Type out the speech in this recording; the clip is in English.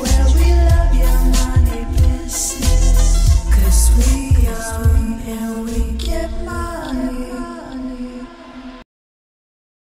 Where